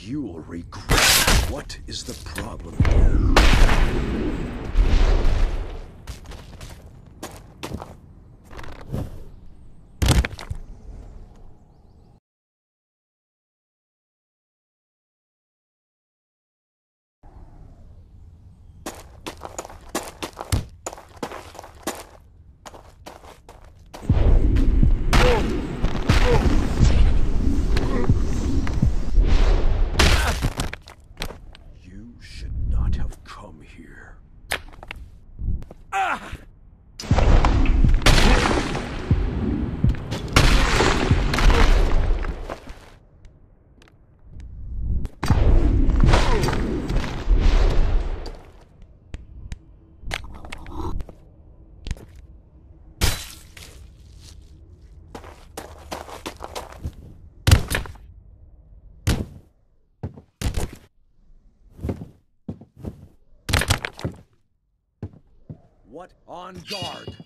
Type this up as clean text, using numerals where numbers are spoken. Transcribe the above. You will regret. What is the problem here? What? On guard.